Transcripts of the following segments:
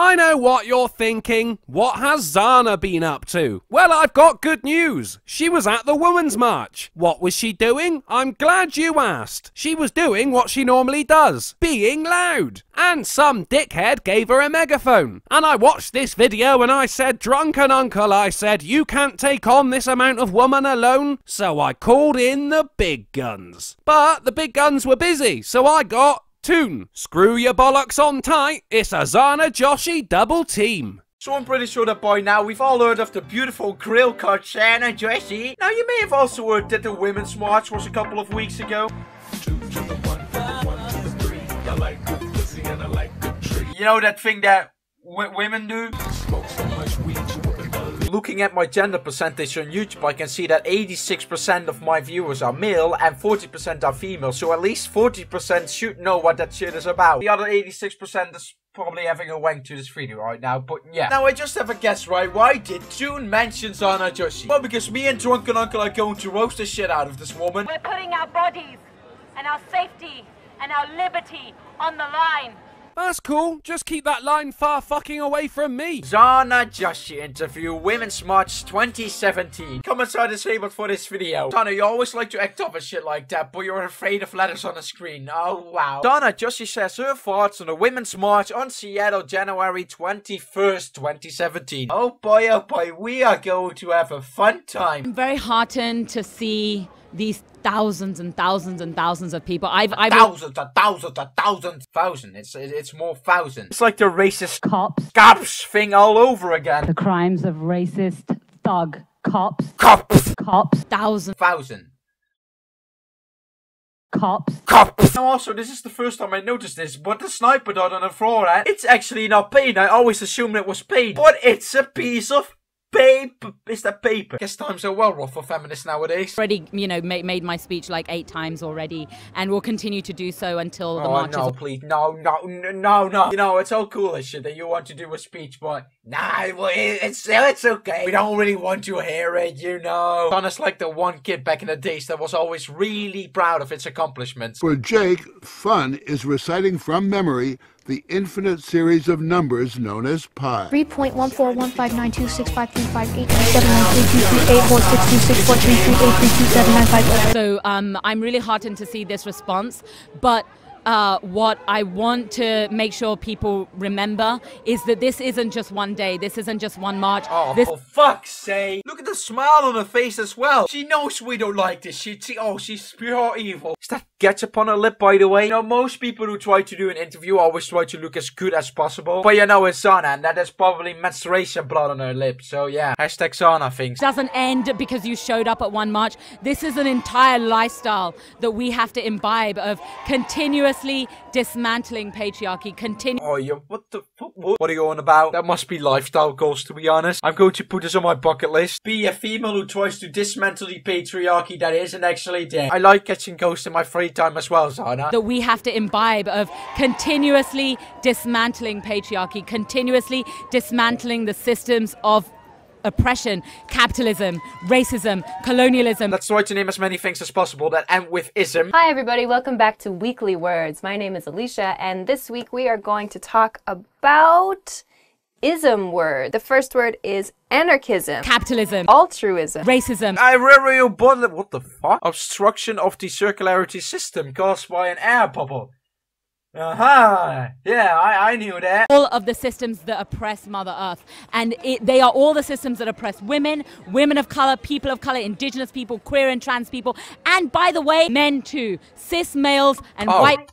I know what you're thinking. What has Zarna been up to? Well, I've got good news. She was at the Women's March. What was she doing? I'm glad you asked. She was doing what she normally does, being loud. And some dickhead gave her a megaphone. And I watched this video and I said, Drunken Uncle, I said, you can't take on this amount of woman alone. So I called in the big guns. But the big guns were busy, so I got Toon. Screw your bollocks on tight, it's a Zarna Joshi double team. So I'm pretty sure that by now we've all heard of the beautiful grill cut Zarna Joshi. Now you may have also heard that the Women's March was a couple of weeks ago. I like good pussy and I like good tree. You know that thing that women do? Smoke so much weed. Looking at my gender percentage on YouTube, I can see that 86% of my viewers are male and 40% are female, so at least 40% should know what that shit is about. The other 86% is probably having a wank to this video right now, but yeah. Now I just have a guess, right? Why did Toon mention Zarna Joshi? Well, because me and Drunken Uncle are going to roast the shit out of this woman. We're putting our bodies and our safety and our liberty on the line. That's cool, just keep that line far fucking away from me. Zarna Joshi interview, Women's March 2017. Comments are disabled for this video. Zarna, you always like to act up and shit like that, but you're afraid of letters on the screen. Oh wow. Zarna Joshi says her thoughts on the Women's March on Seattle, January 21st, 2017. Oh boy, we are going to have a fun time. I'm very heartened to see these thousands and thousands and thousands of people. I've thousands and thousands and thousands. Thousand. It's more thousands. It's like the racist cops thing all over again. The crimes of racist thug cops. Thousand. Cops. Now also, this is the first time I noticed this, but the sniper dot on the floor, it's actually not paint. I always assumed it was paint, but it's a piece of paper. Is that paper? Guess times are well rough for feminists nowadays. Already, you know, made my speech like 8 times already, and will continue to do so until the march. Oh no, please, no! You know, it's all cool as shit that you want to do a speech, but nah, it's okay. We don't really want to hear it, you know. Zarna's like the one kid back in the days that was always really proud of its accomplishments. For Jake, fun is reciting from memory the infinite series of numbers known as pi. 3.1415926558971323846264338327958. So I'm really heartened to see this response, but what I want to make sure people remember is that this isn't just one day, this isn't just one march. Oh, this, for fuck's sake. Look at the smile on her face as well. She knows we don't like this shit. She's pure evil. Is that ketchup on her lip, by the way? You know, most people who try to do an interview always try to look as good as possible. But you know, it's Zarna, and that is probably menstruation blood on her lip. So yeah, hashtag Zarna things. Doesn't end because you showed up at one march. This is an entire lifestyle that we have to imbibe of continuous dismantling patriarchy, continue. Oh yeah, what are you on about? That must be lifestyle goals, to be honest. I'm going to put this on my bucket list. Be a female who tries to dismantle the patriarchy that isn't actually there. I like catching ghosts in my free time as well, Zarna. That we have to imbibe of continuously dismantling patriarchy, continuously dismantling the systems of oppression, capitalism, racism, colonialism. Let's try to name as many things as possible that end with ism. Hi everybody, welcome back to Weekly Words. My name is Alicia, and this week we are going to talk about ism word. The first word is anarchism, capitalism, altruism, racism, what the fuck? Obstruction of the circularity system caused by an air bubble. Aha! Yeah, I knew that. All of the systems that oppress Mother Earth, and they are all the systems that oppress women, women of color, people of color, indigenous people, queer and trans people, and by the way, men too, cis males and white.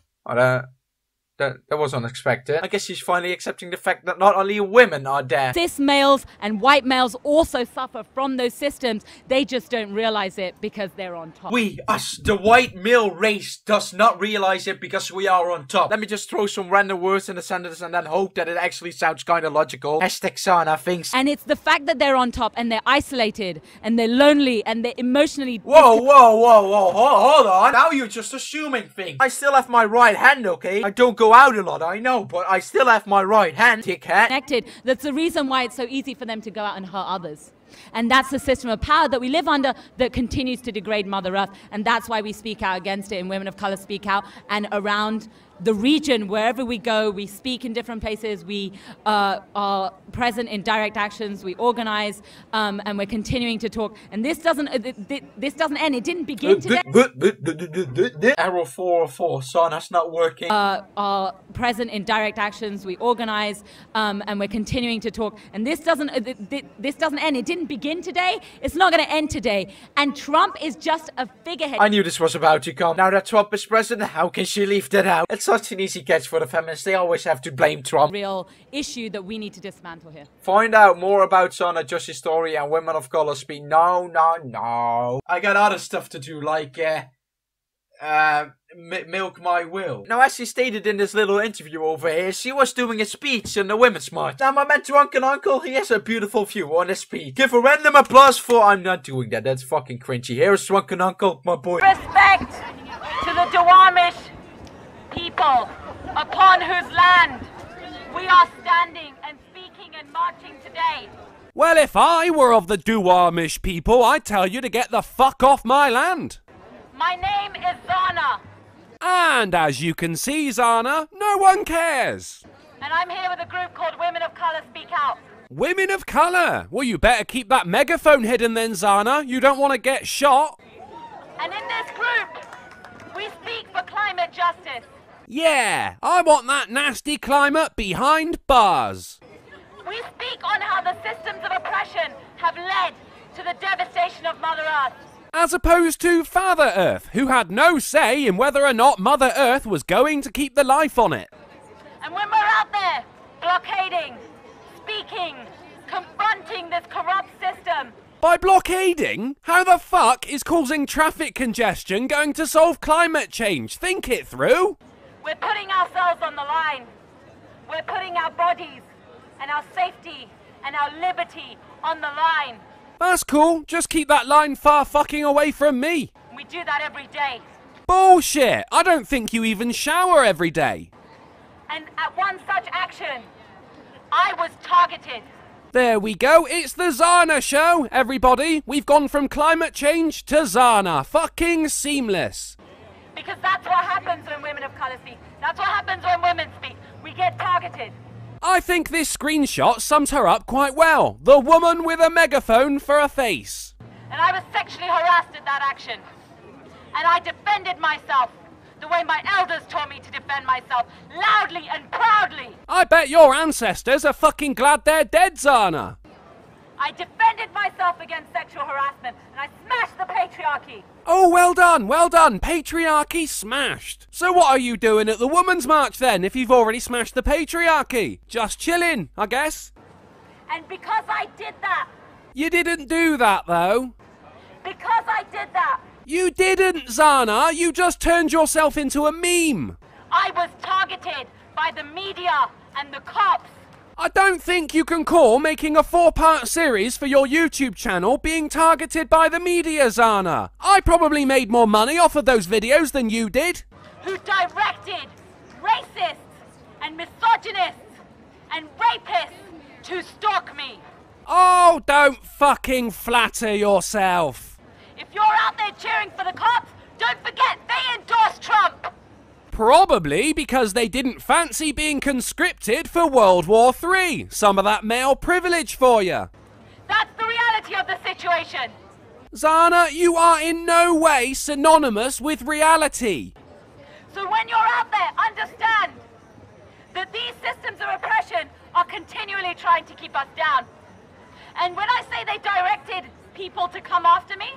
That was unexpected. I guess she's finally accepting the fact that not only women are there. Cis males and white males also suffer from those systems. They just don't realize it because they're on top. We, us, the white male race, does not realize it because we are on top. Let me just throw some random words in the sentence and then hope that it actually sounds kind of logical. Hashtag Zarna thinks. And it's the fact that they're on top and they're isolated and they're lonely and they're emotionally... Whoa, hold on. Now you're just assuming things. I still have my right hand, okay? I don't go out a lot, I know, but I still have my right hand, dickhead. Connected. That's the reason why it's so easy for them to go out and hurt others. And that's the system of power that we live under that continues to degrade Mother Earth. And that's why we speak out against it in Women of Color Speak Out and around the region, wherever we go, we speak in different places, we are present in direct actions, we organize, and we're continuing to talk. And this doesn't end. It didn't begin today. Arrow 404, son, that's not working. Are present in direct actions, we organize, and we're continuing to talk. And this doesn't end. It didn't begin today. It's not going to end today. And Trump is just a figurehead. I knew this was about to come. Now that Trump is president, how can she leave that out? It's such an easy catch for the feminists. They always have to blame Trump. Real issue that we need to dismantle here. Find out more about Zarna Joshi's story and Women of Color Speak. No. I got other stuff to do, like milk my will. Now, as she stated in this little interview over here, she was doing a speech in the Women's March. Now, my man Drunken Uncle, he has a beautiful view on his speech. Give a random applause for... I'm not doing that. That's fucking cringy. Here's Drunken Uncle, my boy. Respect to the Duwamish people upon whose land we are standing and speaking and marching today. Well, if I were of the Duwamish people, I'd tell you to get the fuck off my land. My name is Zarna. And as you can see, Zarna, no one cares. And I'm here with a group called Women of Color Speak Out. Women of Color? Well, you better keep that megaphone hidden then, Zarna. You don't want to get shot. And in this group, we speak for climate justice. Yeah, I want that nasty climate behind bars. We speak on how the systems of oppression have led to the devastation of Mother Earth. As opposed to Father Earth, who had no say in whether or not Mother Earth was going to keep the life on it. And when we're out there blockading, speaking, confronting this corrupt system... By blockading? How the fuck is causing traffic congestion going to solve climate change? Think it through. We're putting ourselves on the line. We're putting our bodies and our safety and our liberty on the line. That's cool, just keep that line far fucking away from me. We do that every day. Bullshit! I don't think you even shower every day. And at one such action, I was targeted. There we go, it's the Zarna show, everybody. We've gone from climate change to Zarna. Fucking seamless. Because that's what happens when women of colour speak. That's what happens when women speak. We get targeted. I think this screenshot sums her up quite well. The woman with a megaphone for a face. And I was sexually harassed at that action. And I defended myself the way my elders taught me to defend myself, loudly and proudly. I bet your ancestors are fucking glad they're dead, Zarna. I defended myself against sexual harassment and I smashed the patriarchy. Oh, well done, well done. Patriarchy smashed. So what are you doing at the Women's March then if you've already smashed the patriarchy? Just chilling, I guess. And because I did that... You didn't do that though. Because I did that... You didn't, Zarna. You just turned yourself into a meme. I was targeted by the media and the cops. I don't think you can call making a 4-part series for your YouTube channel being targeted by the media, Zarna. I probably made more money off of those videos than you did. Who directed racists and misogynists and rapists to stalk me. Oh, don't fucking flatter yourself. If you're out there cheering for the cops, don't forget they endorsed Trump. Probably because they didn't fancy being conscripted for World War III. Some of that male privilege for you. That's the reality of the situation. Zarna, you are in no way synonymous with reality. So when you're out there, understand that these systems of oppression are continually trying to keep us down. And when I say they directed people to come after me,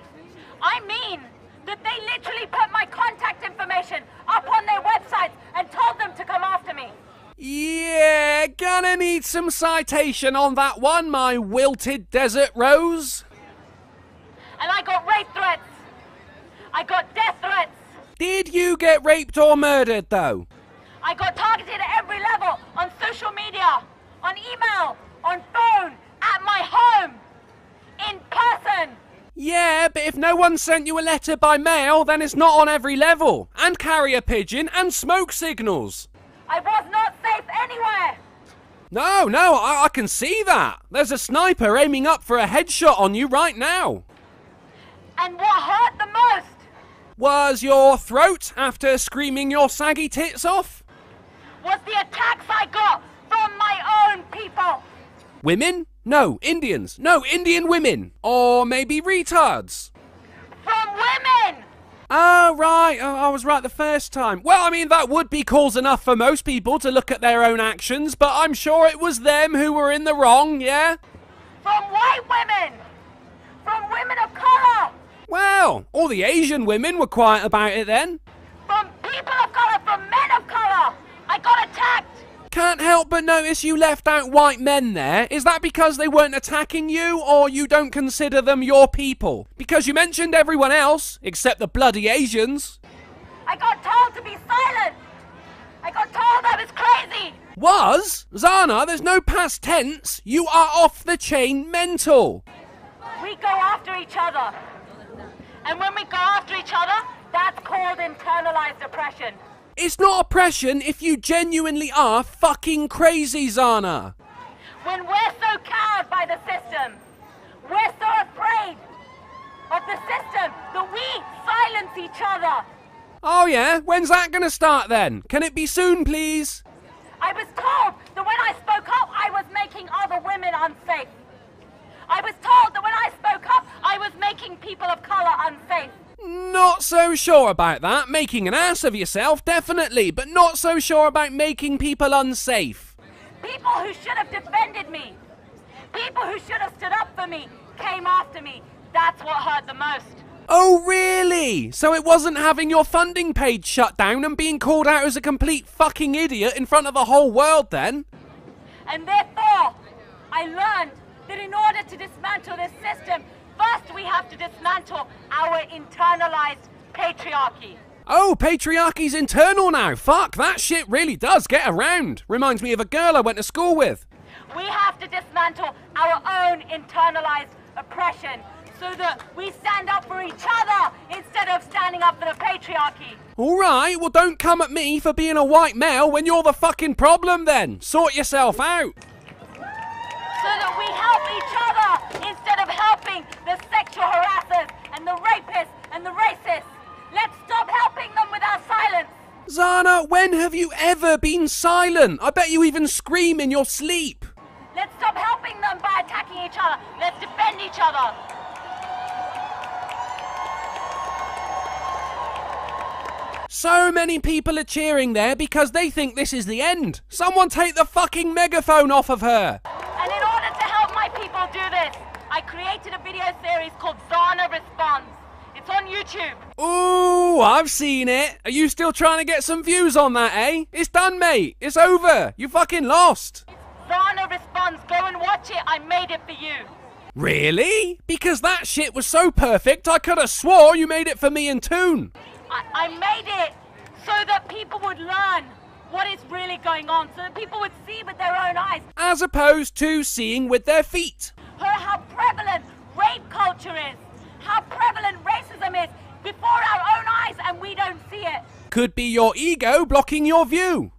I mean that they literally put my contact information up on their websites and told them to come after me. Yeah, gonna need some citation on that one, my wilted desert rose. And I got rape threats. I got death threats. Did you get raped or murdered, though? I got targeted at every level, on social media, on email, on phone, at my home, in person. Yeah, but if no one sent you a letter by mail, then it's not on every level. And carrier pigeon and smoke signals. I was not safe anywhere. No, I can see that. There's a sniper aiming up for a headshot on you right now. And what hurt the most? Was your throat after screaming your saggy tits off? was the attack cycle from my own people. Women? No, Indians. No, Indian women. Or maybe retards. From women! Oh, right. Oh, I was right the first time. Well, I mean, that would be cause enough for most people to look at their own actions, but I'm sure it was them who were in the wrong, yeah? From white women! From women of colour! Well, all the Asian women were quiet about it then. From people of colour, from men of colour! I got attacked! Can't help but notice you left out white men there. Is that because they weren't attacking you, or you don't consider them your people? Because you mentioned everyone else, except the bloody Asians. I got told to be silent. I got told I was crazy. Was? Zarna, there's no past tense. You are off the chain mental. We go after each other. And when we go after each other, that's called internalized oppression. It's not oppression if you genuinely are fucking crazy, Zarna. When we're so cowed by the system, we're so afraid of the system that we silence each other. Oh yeah? When's that gonna start then? Can it be soon, please? I was told that when I spoke up, I was making other women unsafe. I was told that when I spoke up, I was making people of colour unsafe. Not so sure about that. Making an ass of yourself, definitely, but not so sure about making people unsafe. People who should have defended me, people who should have stood up for me, came after me. That's what hurt the most. Oh, really? So it wasn't having your funding page shut down and being called out as a complete fucking idiot in front of the whole world then? And therefore, I learned that in order to dismantle this system, first, we have to dismantle our internalized patriarchy. Oh, patriarchy's internal now. Fuck, that shit really does get around. Reminds me of a girl I went to school with. We have to dismantle our own internalized oppression so that we stand up for each other instead of standing up for the patriarchy. All right, well, don't come at me for being a white male when you're the fucking problem then. Sort yourself out. So that we help each other instead of helping the sexual harassers and the rapists and the racists. Let's stop helping them with our silence. Zarna, when have you ever been silent? I bet you even scream in your sleep. Let's stop helping them by attacking each other. Let's defend each other. So many people are cheering there because they think this is the end. Someone take the fucking megaphone off of her. And in order to help my people do this, I created a video series called Zarna Response. It's on YouTube. Ooh, I've seen it. Are you still trying to get some views on that, eh? It's done, mate. It's over. You fucking lost. It's Zarna Response. Go and watch it. I made it for you. Really? Because that shit was so perfect, I could have swore you made it for me and Toon. I made it so that people would learn what is really going on, so that people would see with their own eyes. As opposed to seeing with their feet. How prevalent rape culture is, how prevalent racism is before our own eyes and we don't see it. Could be your ego blocking your view.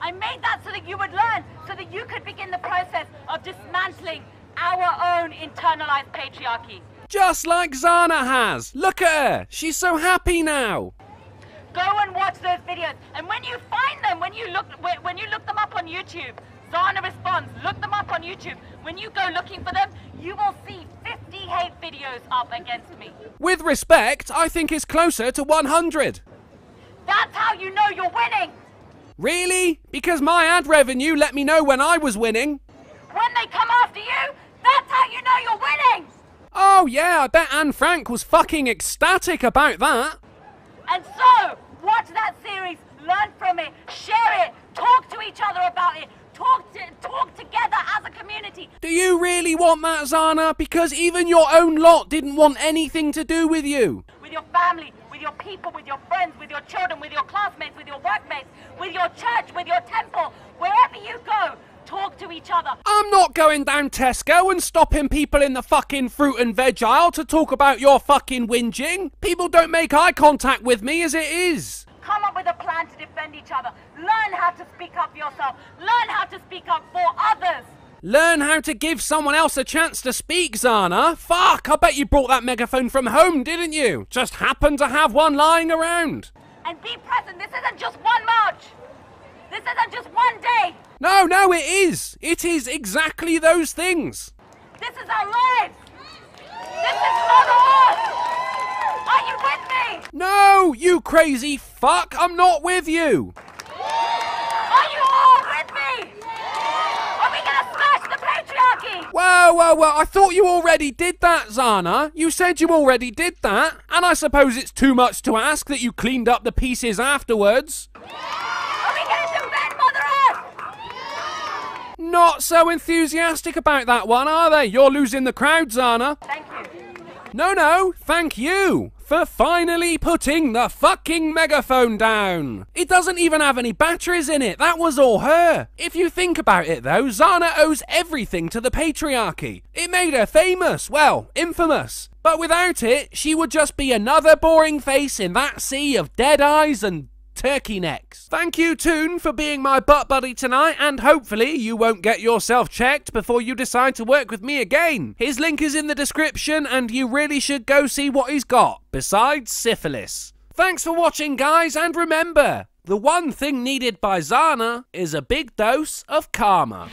I made that so that you would learn, so that you could begin the process of dismantling our own internalized patriarchy. Just like Zarna has. Look at her. She's so happy now. Go and watch those videos, and when you find them, when you look them up on YouTube, Zarna Response, look them up on YouTube. When you go looking for them, you will see 50 hate videos up against me. With respect, I think it's closer to 100. That's how you know you're winning. Really? Because my ad revenue let me know when I was winning. When they come after you, that's how you know you're winning. Oh yeah, I bet Anne Frank was fucking ecstatic about that. And so, watch that series, learn from it, share it, talk to each other about it, talk together as a community. Do you really want that, Zarna? Because even your own lot didn't want anything to do with you. With your family, with your people, with your friends, with your children, with your classmates, with your workmates, with your church, with your temple, wherever you go, talk to each other. I'm not going down Tesco and stopping people in the fucking fruit and veg aisle to talk about your fucking whinging. People don't make eye contact with me as it is. Come up with a plan to defend each other. Learn how to speak up for yourself. Learn how to speak up for others. Learn how to give someone else a chance to speak, Zarna. Fuck, I bet you brought that megaphone from home, didn't you? Just happened to have one lying around. And be present. This isn't just one march. This isn't just one day. No, no, it is. It is exactly those things. This is our lives. This is not ours. Are you with me? No, you crazy fuck. I'm not with you. Are you all with me? Are we going to smash the patriarchy? Well, well, well. I thought you already did that, Zarna. You said you already did that. And I suppose it's too much to ask that you cleaned up the pieces afterwards. Not so enthusiastic about that one, are they? You're losing the crowd, Zarna. Thank you. No, no, thank you for finally putting the fucking megaphone down. It doesn't even have any batteries in it. That was all her. If you think about it, though, Zarna owes everything to the patriarchy. It made her famous, well, infamous. But without it, she would just be another boring face in that sea of dead eyes and turkey necks. Thank you, Toon, for being my butt buddy tonight, and hopefully you won't get yourself checked before you decide to work with me again. His link is in the description, and you really should go see what he's got, besides syphilis. Thanks for watching, guys, and remember, the one thing needed by Zarna is a big dose of karma.